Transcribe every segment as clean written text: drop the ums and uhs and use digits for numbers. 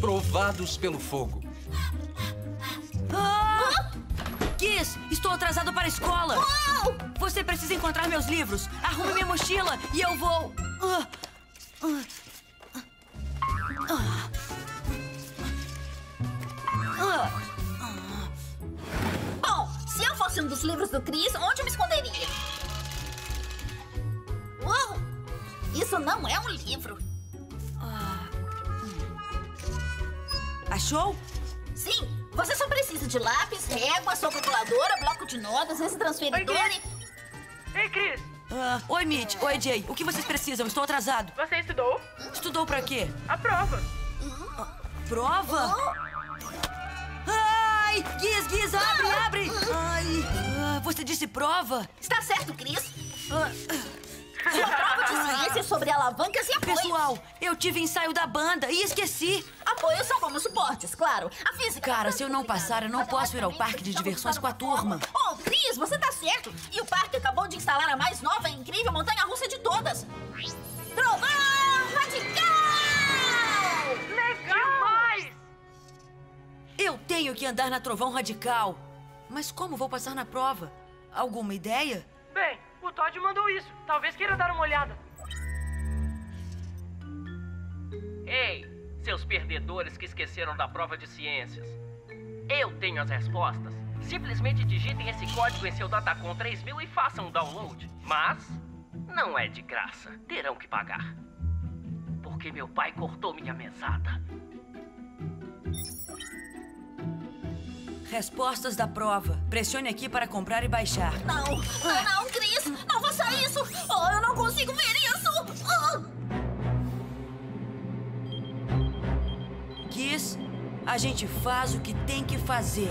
Provados pelo fogo. Ah! Kiss, estou atrasado para a escola. Uau! Você precisa encontrar meus livros. Arrume minha mochila e eu vou... Bom, se eu fosse um dos livros do Chris, onde eu me esconderia? Uau! Isso não é um livro. Achou? Sim, você só precisa de lápis, régua, sua calculadora, bloco de notas, esse transferidor e... Ei, Chris! Oi, Mitch. Oi, Jay. O que vocês precisam? Estou atrasado. Você estudou? Estudou pra quê? A prova. Prova? Ai! Giz, abre! Ai! Você disse prova? Está certo, Chris. Sua prova de ciência sobre alavancas e apoios. Pessoal, eu tive ensaio da banda e esqueci. Apoios são como suportes, claro. A física... Cara, se eu não passar, eu não posso ir ao parque de diversões com a turma. Oh, Chris, você tá certo. E o parque acabou de instalar a mais nova e incrível montanha-russa de todas. Trovão Radical! Legal! Demais! Eu tenho que andar na Trovão Radical. Mas como vou passar na prova? Alguma ideia? Bem... O Todd mandou isso. Talvez queira dar uma olhada. Ei, seus perdedores que esqueceram da prova de ciências. Eu tenho as respostas. Simplesmente digitem esse código em seu Datacom 3000 e façam o download. Mas não é de graça. Terão que pagar. Porque meu pai cortou minha mesada. Respostas da prova. Pressione aqui para comprar e baixar. Não, Chris. Não faça isso. Oh, eu não consigo ver isso. Oh. Chris, a gente faz o que tem que fazer.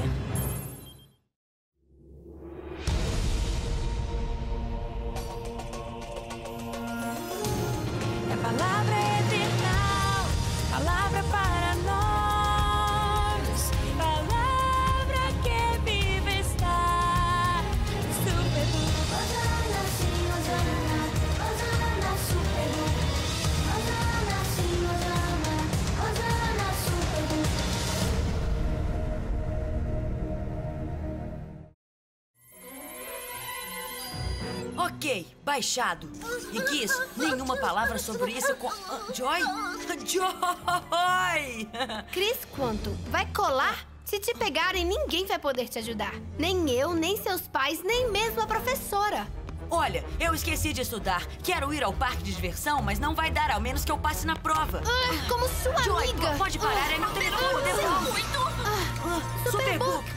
A palavra é eternal. A palavra para nós. Ok, baixado. E Kiss, nenhuma palavra sobre isso com... Joy? Joy! Chris, quanto? Vai colar? Se te pegarem, ninguém vai poder te ajudar. Nem eu, nem seus pais, nem mesmo a professora. Olha, eu esqueci de estudar. Quero ir ao parque de diversão, mas não vai dar, ao menos que eu passe na prova. Como sua Joy, amiga. Joy, pode parar, é meu telefone. Superbook.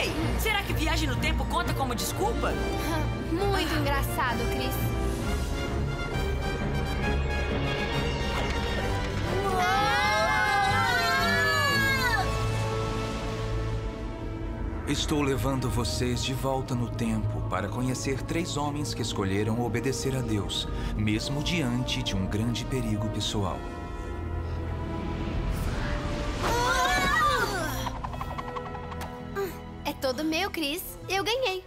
Ei, será que viagem no tempo conta como desculpa? Muito engraçado, Chris. Estou levando vocês de volta no tempo para conhecer 3 homens que escolheram obedecer a Deus, mesmo diante de um grande perigo pessoal. Todo meu, Chris. Eu ganhei.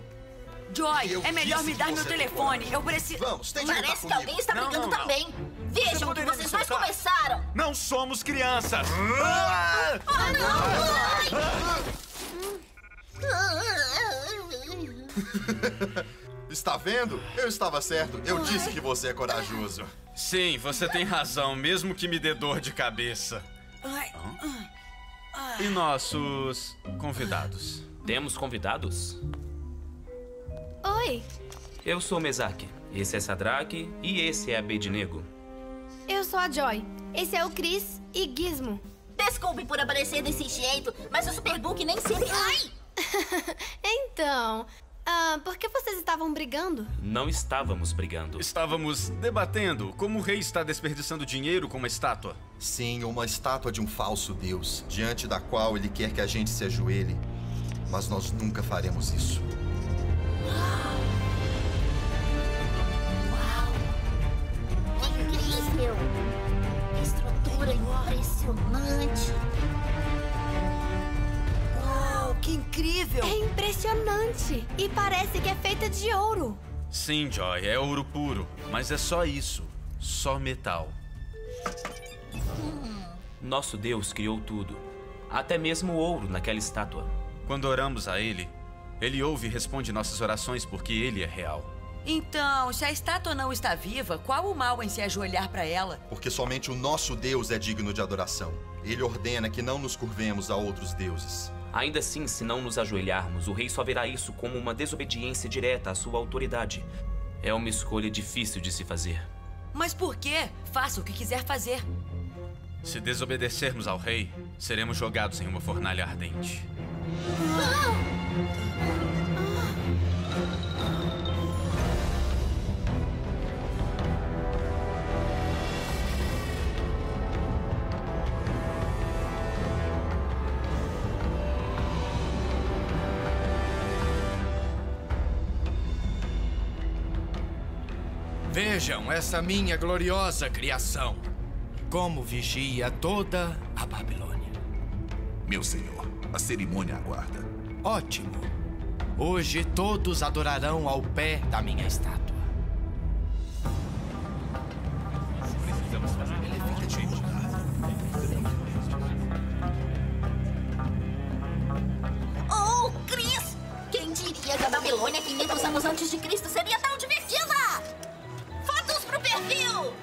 Joy, é melhor me dar meu telefone. Eu preciso... Vamos, tem que lutar comigo. Parece que alguém está brigando também. Vejam que vocês dois começaram. Não somos crianças. Não! Está vendo? Eu estava certo. Eu disse que você é corajoso. Sim, você tem razão, mesmo que me dê dor de cabeça. E nossos convidados... Temos convidados? Oi. Eu sou Mesaque, esse é Sadraque e esse é Abednego. Eu sou a Joy, esse é o Chris e Gizmo. Desculpe por aparecer desse jeito, mas o Superbook nem sempre... Ai! Então, por que vocês estavam brigando? Não estávamos brigando. Estávamos debatendo como o rei está desperdiçando dinheiro com uma estátua. Sim, uma estátua de um falso deus, diante da qual ele quer que a gente se ajoelhe. Mas nós nunca faremos isso. Uau! É incrível! Estrutura impressionante! Uau, que incrível! É impressionante! E parece que é feita de ouro. Sim, Joy, é ouro puro. Mas é só isso. só metal. Nosso Deus criou tudo, até mesmo o ouro naquela estátua. Quando oramos a Ele, Ele ouve e responde nossas orações porque Ele é real. Então, se a estátua não está viva, qual o mal em se ajoelhar para ela? Porque somente o nosso Deus é digno de adoração. Ele ordena que não nos curvemos a outros deuses. Ainda assim, se não nos ajoelharmos, o rei só verá isso como uma desobediência direta à sua autoridade. É uma escolha difícil de se fazer. Mas por quê? Faça o que quiser fazer. Se desobedecermos ao rei, seremos jogados em uma fornalha ardente. Vejam essa minha gloriosa criação, como vigia toda a Babilônia. Meu senhor, a cerimônia aguarda. Ótimo. Hoje todos adorarão ao pé da minha estátua. Precisamos fazer elefante. Oh, Cris! Quem diria que a Babilônia 500 anos antes de Cristo seria tão divertida? Fotos pro perfil!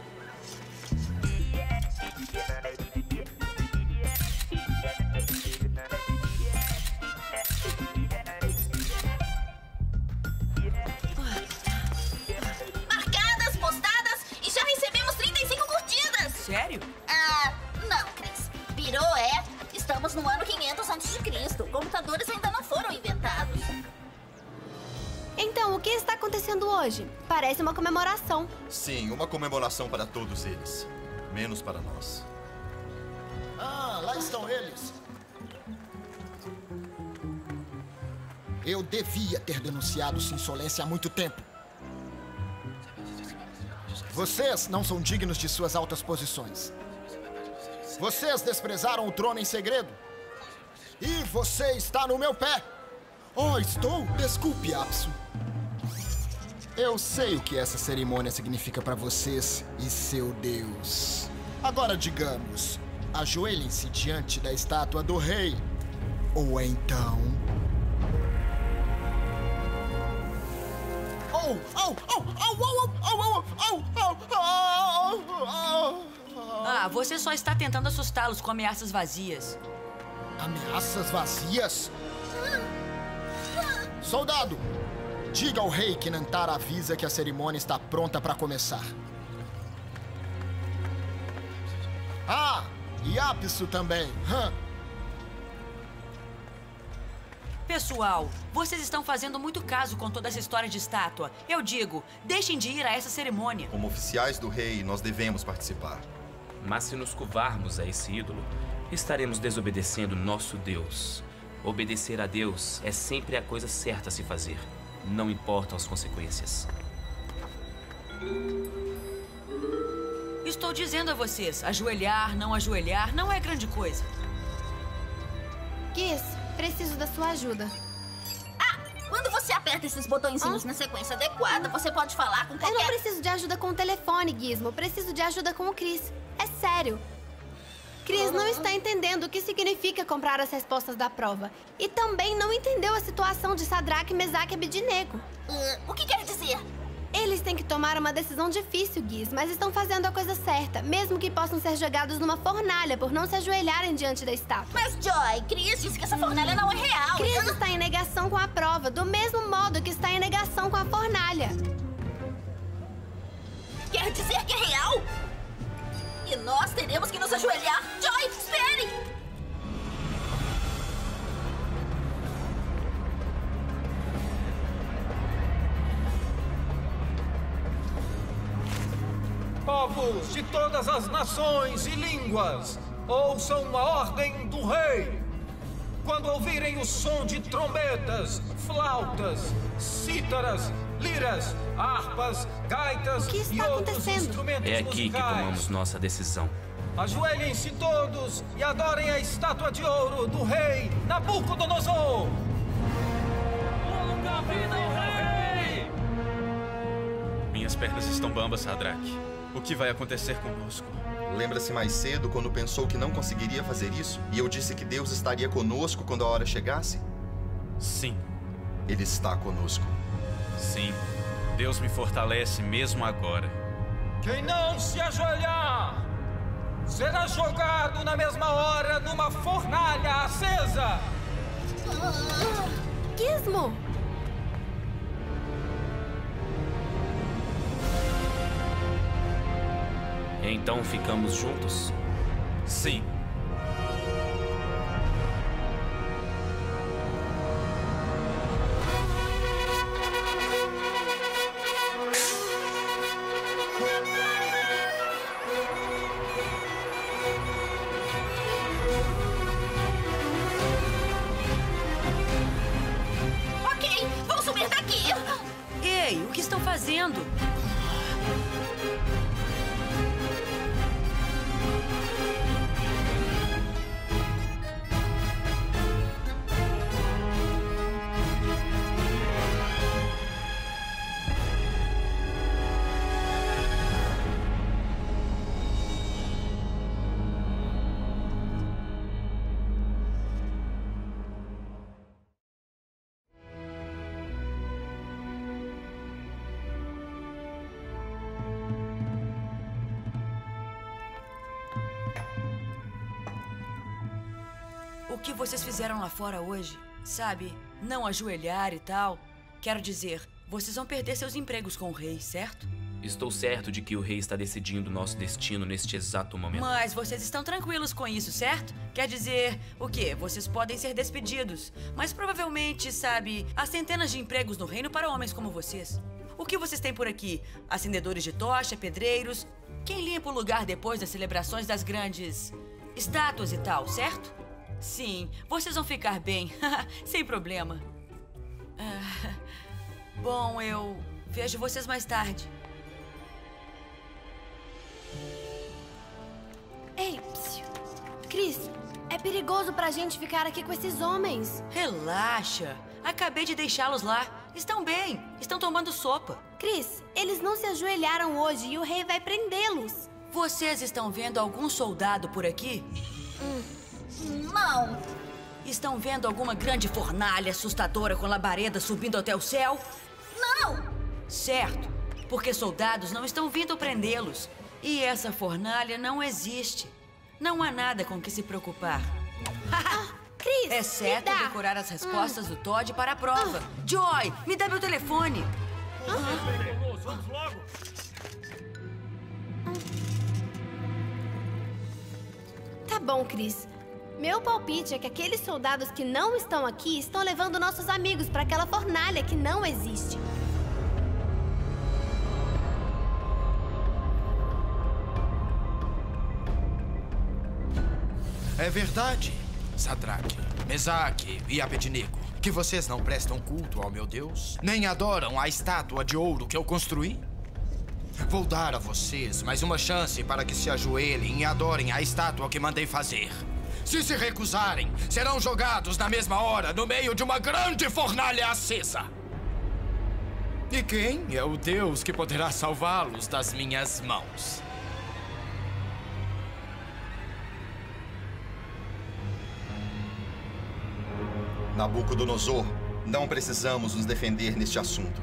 Marcadas, postadas e já recebemos 35 curtidas! Sério? Ah, não, Cris. Pirou é. Estamos no ano 500 a.C. Computadores ainda não foram inventados. Então, o que está acontecendo hoje? Parece uma comemoração. Sim, uma comemoração para todos eles. Menos para nós. Ah, lá estão eles. Eu devia ter denunciado sua insolência há muito tempo. Vocês não são dignos de suas altas posições. Vocês desprezaram o trono em segredo. E você está no meu pé. Oh, estou? Desculpe, Apso. Eu sei o que essa cerimônia significa para vocês e seu Deus. Agora, digamos, ajoelhem-se diante da estátua do rei. Ou então... Oh, oh, oh, oh, oh, oh, oh, oh. Ah, você só está tentando assustá-los com ameaças vazias. Ameaças vazias? Soldado, diga ao rei que Nantar avisa que a cerimônia está pronta para começar. Ah, e Apsu também. Pessoal, vocês estão fazendo muito caso com toda essa história de estátua. Eu digo, deixem de ir a essa cerimônia. Como oficiais do rei, nós devemos participar. Mas se nos curvarmos a esse ídolo, estaremos desobedecendo nosso Deus. Obedecer a Deus é sempre a coisa certa a se fazer. Não importam as consequências. Estou dizendo a vocês, ajoelhar, não ajoelhar, não é grande coisa. Kiss, preciso da sua ajuda. Ah, quando você aperta esses botõezinhos na sequência adequada, você pode falar com qualquer... Eu não preciso de ajuda com o telefone, Gizmo. Preciso de ajuda com o Chris. É sério. Cris não está entendendo o que significa comprar as respostas da prova. E também não entendeu a situação de Sadraque, Mesaque e Abednego. O que quer dizer? Eles têm que tomar uma decisão difícil, Giz, mas estão fazendo a coisa certa, mesmo que possam ser jogados numa fornalha por não se ajoelharem diante da estátua. Mas, Joy, Cris disse que essa fornalha não é real. Cris está em negação com a prova, do mesmo modo que está em negação com a fornalha. Quer dizer que é real? E nós teremos que nos ajoelhar. Joy, espere! Povos de todas as nações e línguas, ouçam a ordem do rei. Quando ouvirem o som de trombetas, flautas, cítaras, liras, harpas, gaitas e outros instrumentos musicais. É aqui que tomamos nossa decisão. Ajoelhem-se todos e adorem a estátua de ouro do rei Nabucodonosor. Longa vida ao rei! Minhas pernas estão bambas, Sadraque. O que vai acontecer conosco? Lembra-se mais cedo quando pensou que não conseguiria fazer isso? E eu disse que Deus estaria conosco quando a hora chegasse? Sim. Ele está conosco. Sim. Deus me fortalece mesmo agora. Quem não se ajoelhar será jogado na mesma hora numa fornalha acesa. Gizmo! Então ficamos juntos? Sim. O que vocês fizeram lá fora hoje, sabe? Não ajoelhar e tal. Quero dizer, vocês vão perder seus empregos com o rei, certo? Estou certo de que o rei está decidindo nosso destino neste exato momento. Mas vocês estão tranquilos com isso, certo? Quer dizer, o quê? Vocês podem ser despedidos. Mas provavelmente, sabe, há centenas de empregos no reino para homens como vocês. O que vocês têm por aqui? Acendedores de tocha, pedreiros... Quem limpa o lugar depois das celebrações das grandes... estátuas e tal, certo? Sim, vocês vão ficar bem, sem problema. Bom, eu vejo vocês mais tarde. Ei, Chris, é perigoso pra gente ficar aqui com esses homens. Relaxa, acabei de deixá-los lá. Estão bem, estão tomando sopa. Chris, eles não se ajoelharam hoje e o rei vai prendê-los. Vocês estão vendo algum soldado por aqui? Não. Estão vendo alguma grande fornalha assustadora com labareda subindo até o céu? Não. Certo, porque soldados não estão vindo prendê-los. E essa fornalha não existe. Não há nada com que se preocupar. Chris, exceto decorar as respostas do Todd para a prova. Joy, me dá meu telefone. Vamos logo. Tá bom, Chris. Meu palpite é que aqueles soldados que não estão aqui estão levando nossos amigos para aquela fornalha que não existe. É verdade, Sadraque, Mesaque e Abednego, que vocês não prestam culto ao meu Deus, nem adoram a estátua de ouro que eu construí. Vou dar a vocês mais uma chance para que se ajoelhem e adorem a estátua que mandei fazer. Se se recusarem, serão jogados na mesma hora no meio de uma grande fornalha acesa. E quem é o Deus que poderá salvá-los das minhas mãos? Nabucodonosor, não precisamos nos defender neste assunto.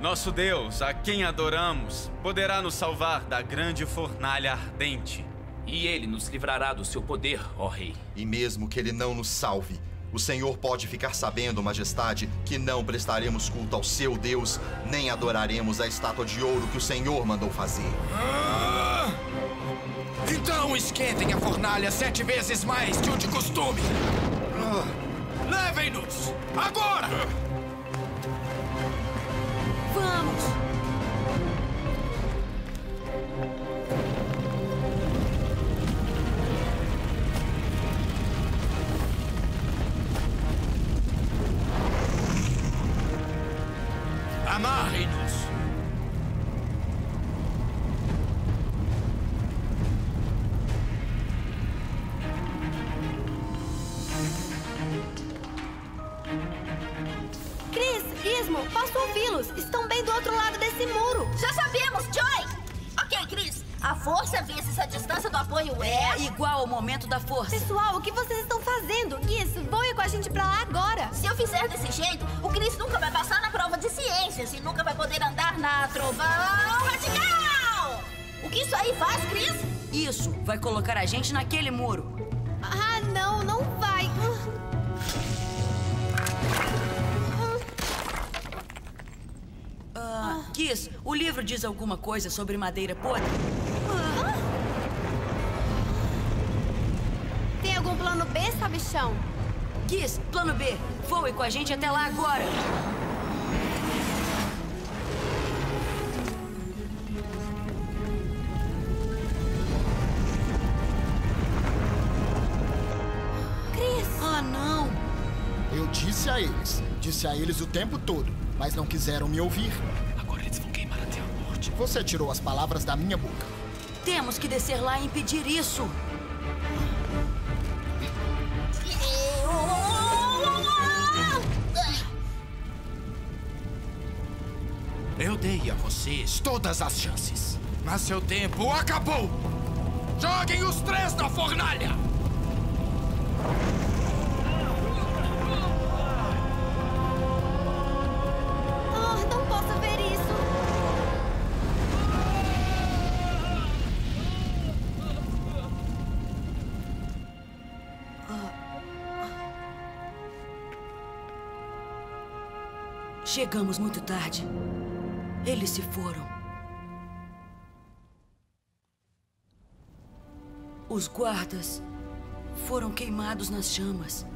Nosso Deus, a quem adoramos, poderá nos salvar da grande fornalha ardente. E ele nos livrará do seu poder, ó rei. E mesmo que ele não nos salve, o Senhor pode ficar sabendo, majestade, que não prestaremos culto ao seu Deus, nem adoraremos a estátua de ouro que o Senhor mandou fazer. Então esquentem a fornalha 7 vezes mais que o de costume. Levem-nos, agora! Vamos! Amarre-nos! Chris, Gizmo, posso ouvi-los? Estão bem do outro lado desse muro! Já sabemos, Joy! Ok, Chris, força vezes a distância do apoio é igual ao momento da força. Pessoal, o que vocês estão fazendo? Isso, voe com a gente pra lá agora. Se eu fizer desse jeito, o Chris nunca vai passar na prova de ciências e nunca vai poder andar na Trovão Radical! O que isso aí faz, Chris? Isso, vai colocar a gente naquele muro. Ah, não, não vai. Kiss, o livro diz alguma coisa sobre madeira podre? Tem algum plano B, sabichão? Kiss, plano B. Voe com a gente até lá agora. Chris! Ah, não! Eu disse a eles o tempo todo, mas não quiseram me ouvir. Você tirou as palavras da minha boca. Temos que descer lá e impedir isso. Eu dei a vocês todas as chances, mas seu tempo acabou. Joguem os três na fornalha. Chegamos muito tarde. Eles se foram. Os guardas foram queimados nas chamas.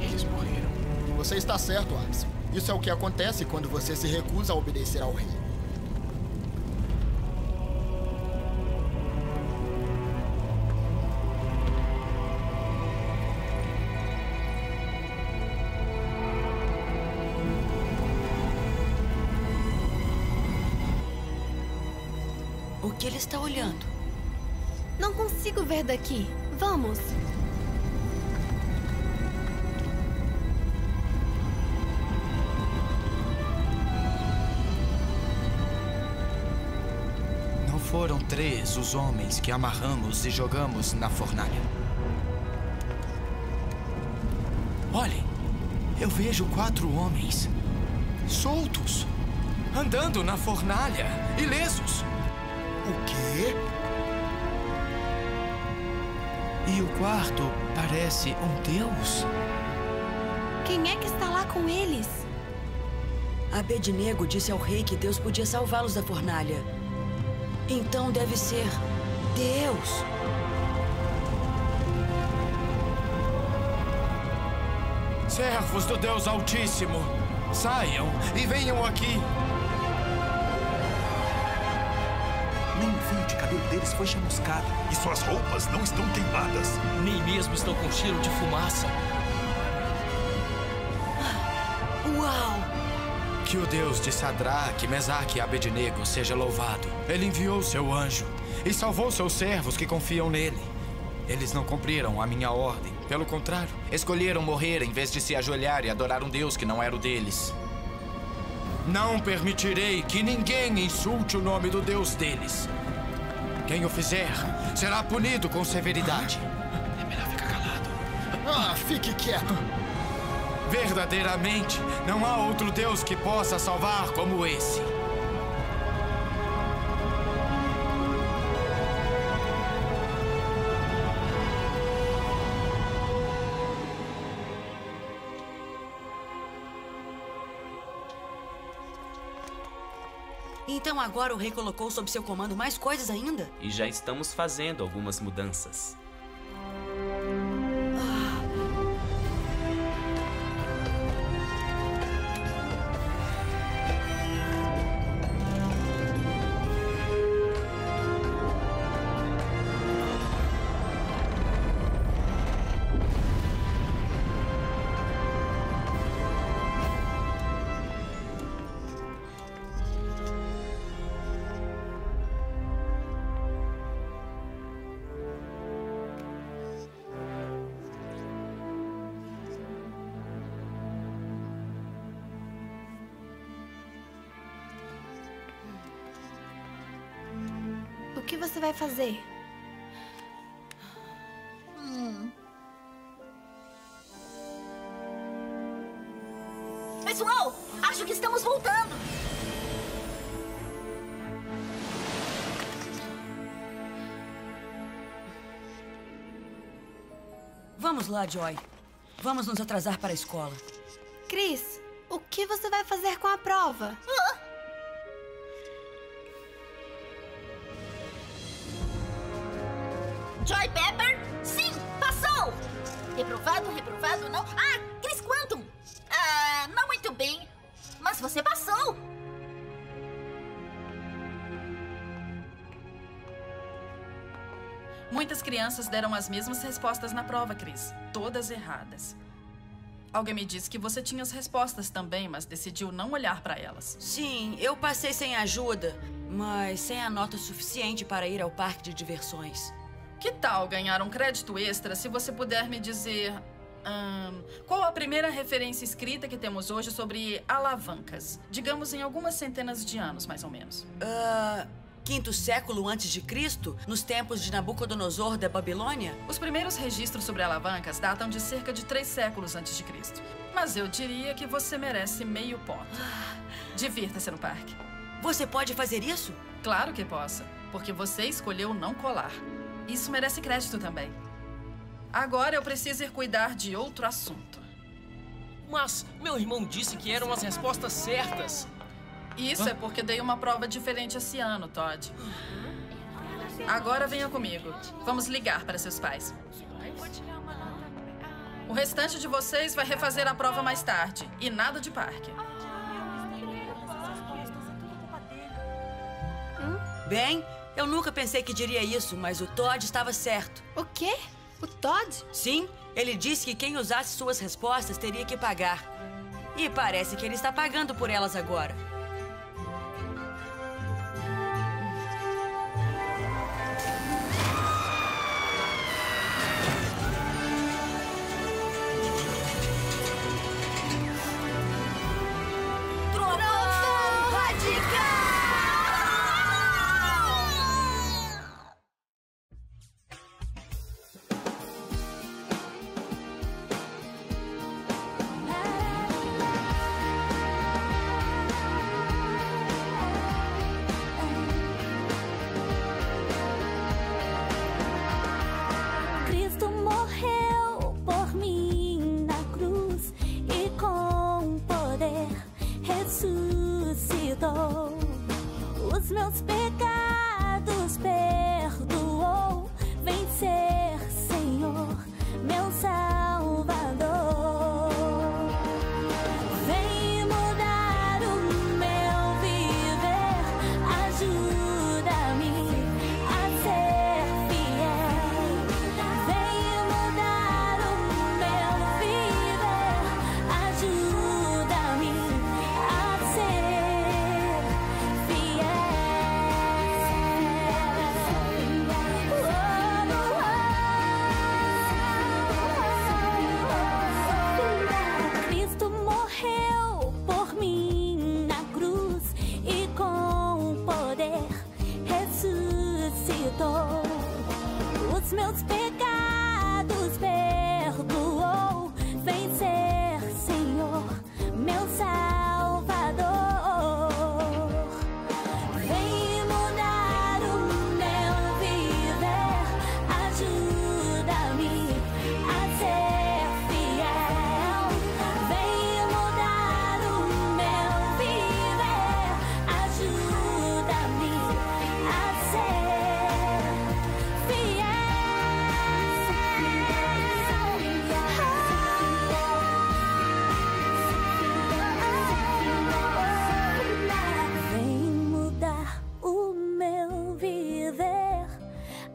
Eles morreram. Você está certo, Arce. Isso é o que acontece quando você se recusa a obedecer ao rei. Que ele está olhando. Não consigo ver daqui. Vamos. Não foram três os homens que amarramos e jogamos na fornalha? Olhem, eu vejo 4 homens soltos, andando na fornalha, ilesos. O quê? E o quarto parece um deus? Quem é que está lá com eles? Abednego disse ao rei que Deus podia salvá-los da fornalha. Então deve ser Deus. Servos do Deus Altíssimo, saiam e venham aqui. Nem o fio de cabelo deles foi chamuscado. E suas roupas não estão queimadas. Nem mesmo estão com cheiro de fumaça. Uau! Que o Deus de Sadraque, Mesaque e Abednego seja louvado. Ele enviou seu anjo e salvou seus servos que confiam nele. Eles não cumpriram a minha ordem. Pelo contrário, escolheram morrer em vez de se ajoelhar e adorar um Deus que não era o deles. Não permitirei que ninguém insulte o nome do Deus deles. Quem o fizer será punido com severidade. É melhor ficar calado. Ah, fique quieto. Verdadeiramente, não há outro Deus que possa salvar como esse. Então agora o rei colocou sob seu comando mais coisas ainda? E já estamos fazendo algumas mudanças. que você vai fazer? Pessoal, acho que estamos voltando. Vamos lá, Joy. Vamos nos atrasar para a escola. Chris, o que você vai fazer com a prova? Joy Pepper? Sim, passou! Reprovado, reprovado, não... Ah, Chris Quantum! Ah, não muito bem. Mas você passou! Muitas crianças deram as mesmas respostas na prova, Chris. Todas erradas. Alguém me disse que você tinha as respostas também, mas decidiu não olhar para elas. Sim, eu passei sem ajuda, mas sem a nota suficiente para ir ao parque de diversões. Que tal ganhar um crédito extra se você puder me dizer... qual a primeira referência escrita que temos hoje sobre alavancas? Digamos em algumas centenas de anos, mais ou menos. 5º século antes de Cristo, nos tempos de Nabucodonosor da Babilônia? Os primeiros registros sobre alavancas datam de cerca de 3 séculos antes de Cristo. Mas eu diria que você merece meio ponto. Divirta-se no parque. Você pode fazer isso? Claro que possa, porque você escolheu não colar. Isso merece crédito também. Agora eu preciso ir cuidar de outro assunto. Mas meu irmão disse que eram as respostas certas. Isso é porque dei uma prova diferente esse ano, Todd. Agora venha comigo. Vamos ligar para seus pais. O restante de vocês vai refazer a prova mais tarde. E nada de parque. Bem... Eu nunca pensei que diria isso, mas o Todd estava certo. O quê? O Todd? Sim, ele disse que quem usasse suas respostas teria que pagar. E parece que ele está pagando por elas agora.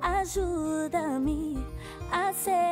Ajuda-me a ser